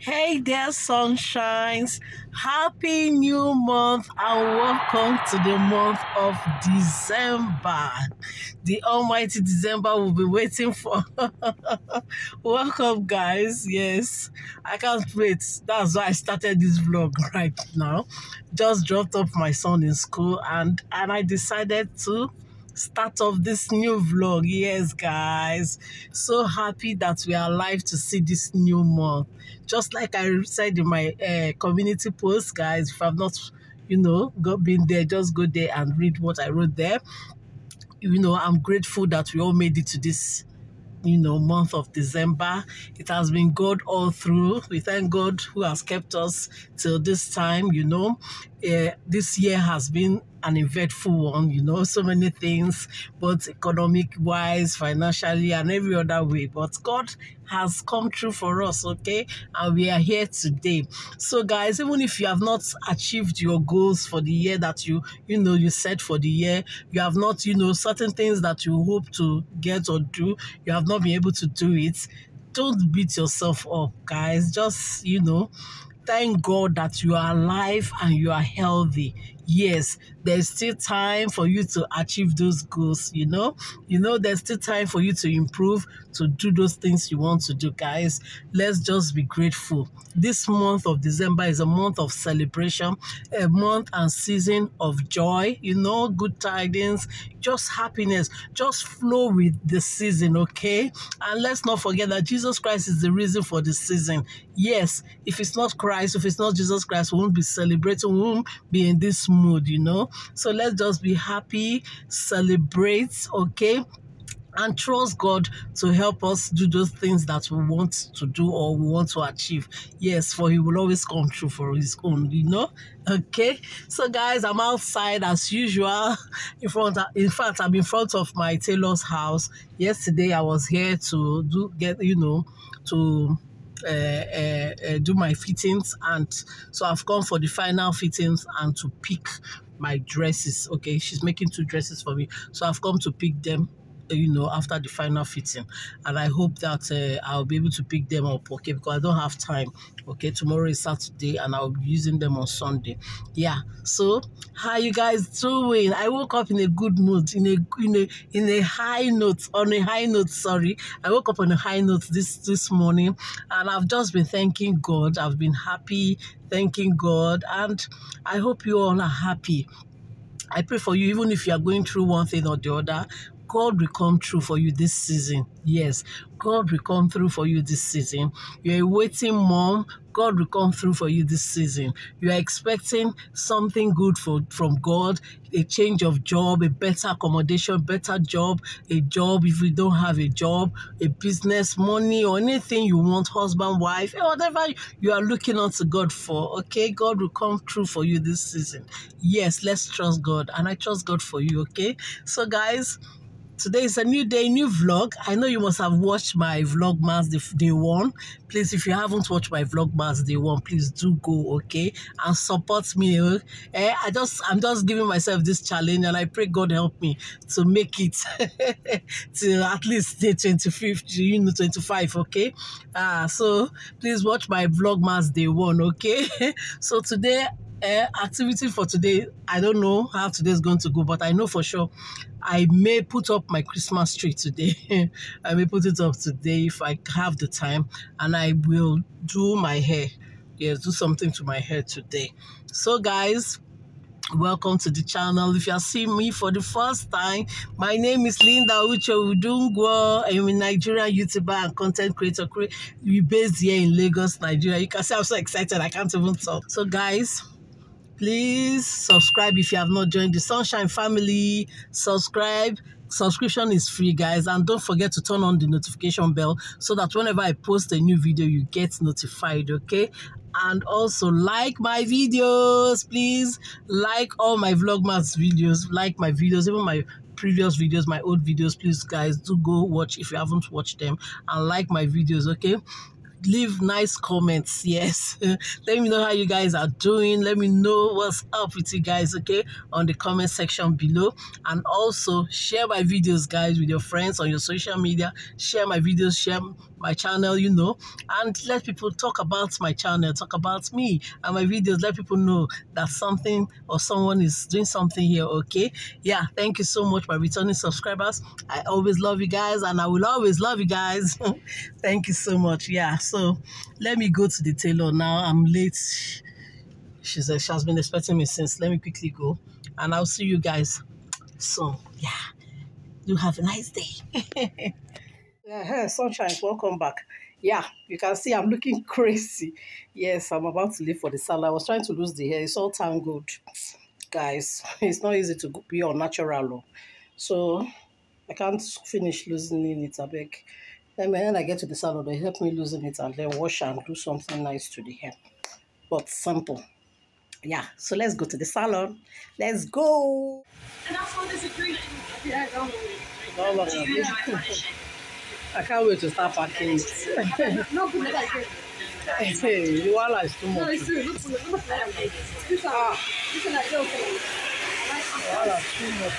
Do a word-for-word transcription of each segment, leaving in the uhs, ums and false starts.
Hey there, sunshines, happy new month and welcome to the month of December. The almighty December will be waiting for. Welcome, guys. Yes, I can't wait. That's why I started this vlog right now. Just dropped off my son in school and and I decided to start of this new vlog. Yes, guys, so happy that we are alive to see this new month. Just like I said in my uh, community post, guys, if I've not, you know, got been there, just go there and read what I wrote there. You know, I'm grateful that we all made it to this, you know, month of December. It has been God all through. We thank God who has kept us till this time. You know, uh, this year has been an eventful one, you know, so many things, both economic wise, financially, and every other way. But God has come through for us, okay? And we are here today. So, guys, even if you have not achieved your goals for the year that you, you know, you set for the year, you have not, you know, certain things that you hope to get or do, you have not been able to do it, don't beat yourself up, guys. Just, you know, thank God that you are alive and you are healthy. Yes, there's still time for you to achieve those goals, you know. You know, there's still time for you to improve, to do those things you want to do, guys. Let's just be grateful. This month of December is a month of celebration, a month and season of joy, you know, good tidings, just happiness, just flow with the season, okay? And let's not forget that Jesus Christ is the reason for the season. Yes, if it's not Christ, if it's not Jesus Christ, we won't be celebrating, we won't be in this mood, you know. So let's just be happy, celebrate, okay? And trust God to help us do those things that we want to do or we want to achieve. Yes, for He will always come true for His own, you know. Okay, so guys, I'm outside as usual. In front, of, in fact, I'm in front of my tailor's house. Yesterday, I was here to do get, you know, to. Uh, uh, uh, do my fittings, and so I've come for the final fittings and to pick my dresses. Okay, she's making two dresses for me, so I've come to pick them, you know, after the final fitting, and I hope that uh, I'll be able to pick them up, okay, because I don't have time, okay. Tomorrow is Saturday and I'll be using them on Sunday. Yeah, so how you guys doing? I woke up in a good mood, in a in a in a high note, on a high note, sorry. I woke up on a high note this this morning, and I've just been thanking God. I've been happy, thanking God, and I hope you all are happy. I pray for you, even if you are going through one thing or the other, God will come true for you this season. Yes, God will come through for you this season. You're a waiting mom. God will come through for you this season. You are expecting something good for, from God, a change of job, a better accommodation, better job, a job if you don't have a job, a business, money, or anything you want, husband, wife, whatever you are looking unto God for, okay? God will come through for you this season. Yes, let's trust God, and I trust God for you, okay? So, guys, today is a new day, new vlog. I know you must have watched my Vlogmas day one. Please, if you haven't watched my Vlogmas day one, please do go, okay? And support me. Eh? I just, I'm just giving myself this challenge, and I pray God help me to make it to at least day twenty-fifth, you know, twenty-five, okay? Ah, so please watch my Vlogmas day one, okay? So today, Uh, activity for today, I don't know how today's going to go, but I know for sure I may put up my Christmas tree today. I may put it up today if I have the time, and I will do my hair. Yes, do something to my hair today. So, guys, welcome to the channel. If you are seeing me for the first time, my name is Linda Uche Udunguo. I'm a Nigerian YouTuber and content creator. We're based here in Lagos, Nigeria. You can see I'm so excited, I can't even talk. So, guys, please subscribe if you have not joined the Sunshine family. Subscribe. Subscription is free, guys, and don't forget to turn on the notification bell so that whenever I post a new video, you get notified, okay? And also like my videos, please. Like all my Vlogmas videos, like my videos, even my previous videos, my old videos. Please, guys, do go watch if you haven't watched them, and like my videos, okay? Leave nice comments. Yes. Let me know how you guys are doing. Let me know what's up with you guys, okay, on the comment section below. And also share my videos, guys, with your friends on your social media. Share my videos, share my channel, you know, and let people talk about my channel, talk about me and my videos. Let people know that something or someone is doing something here, okay? Yeah, thank you so much, my returning subscribers. I always love you guys, and I will always love you guys. Thank you so much. Yeah, so let me go to the tailor now. I'm late. She's, she has been expecting me since. Let me quickly go, and I'll see you guys soon. Yeah, you have a nice day. Uh-huh, sunshine, welcome back. Yeah, you can see I'm looking crazy. Yes, I'm about to leave for the salon. I was trying to lose the hair. It's all tangled, guys. It's not easy to be on natural, so I can't finish loosening it. I beg. Then when I get to the salon, they help me loosen it and then wash and do something nice to the hair. But simple. Yeah, so let's go to the salon. Let's go. And that's what this agreement. Yeah, don't worry. Do you know I finish it? I can't wait to start packing it. No, put it like this. Hey, the wala is too much. No, it's true. Look for it. Look for it. This is like no thing. The wala is too much.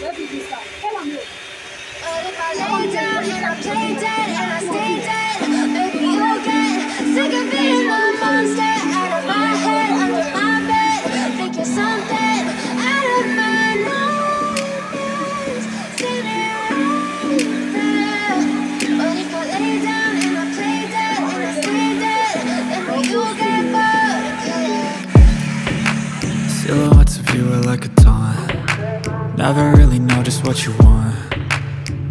Where did you start? Tell them you. But if I lay down and I play dead and I stay dead, baby, you'll get sick of being a monster. Out of my head, under my bed, thinking something out of my nose. Silhouettes of you are like a taunt. Never really know just what you want.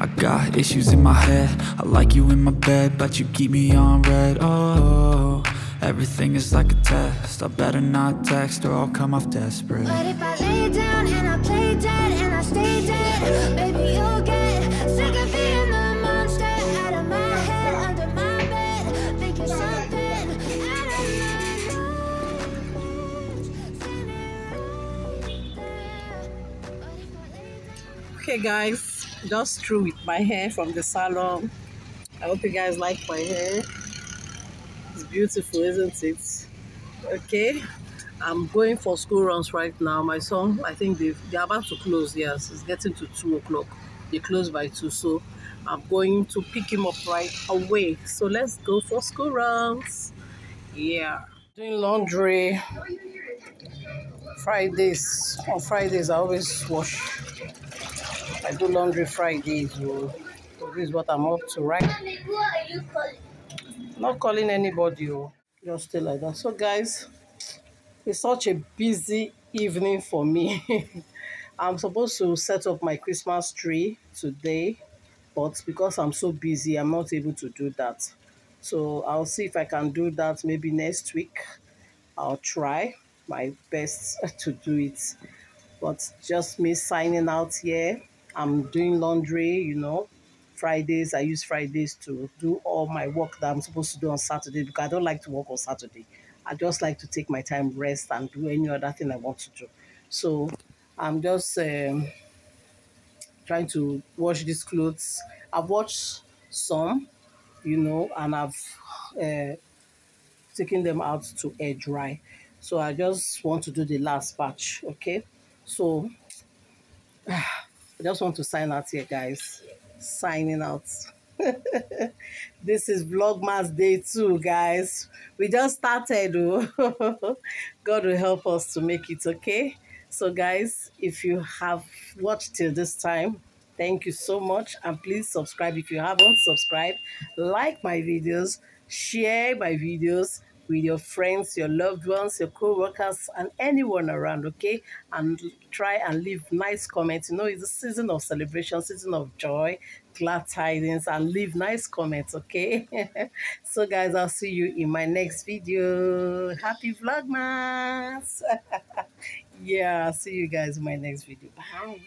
I got issues in my head, I like you in my bed, but you keep me on red. Oh, everything is like a test, I better not text or I'll come off desperate. But if I lay down and I play dead and I stay dead, baby you'll get sick of being the monster out of my head, under my. Okay guys, just through with my hair from the salon. I hope you guys like my hair. It's beautiful, isn't it? Okay, I'm going for school runs right now. My son, I think they they're about to close. Yes, it's getting to two o'clock. They close by two, so I'm going to pick him up right away. So let's go for school runs. Yeah, doing laundry. Fridays, on Fridays I always wash. I do laundry Fridays. So this is what I'm up to, right? Mommy, who are you calling? Not calling anybody. Just stay like that. So guys, it's such a busy evening for me. I'm supposed to set up my Christmas tree today, but because I'm so busy, I'm not able to do that. So I'll see if I can do that maybe next week. I'll try my best to do it. But just me signing out here. I'm doing laundry, you know. Fridays, I use Fridays to do all my work that I'm supposed to do on Saturday, because I don't like to work on Saturday. I just like to take my time, rest, and do any other thing I want to do. So I'm just um, trying to wash these clothes. I've washed some, you know, and I've uh, taken them out to air dry. So I just want to do the last batch, okay? So uh, I just want to sign out here, guys. Signing out. This is Vlogmas day two, guys. We just started. God will help us to make it, okay? So guys, if you have watched till this time, thank you so much, and please subscribe if you haven't subscribed. Like my videos, share my videos with your friends, your loved ones, your co-workers, and anyone around, okay? And try and leave nice comments. You know, it's a season of celebration, season of joy, glad tidings, and leave nice comments, okay? So, guys, I'll see you in my next video. Happy Vlogmas! Yeah, I'll see you guys in my next video. Bye!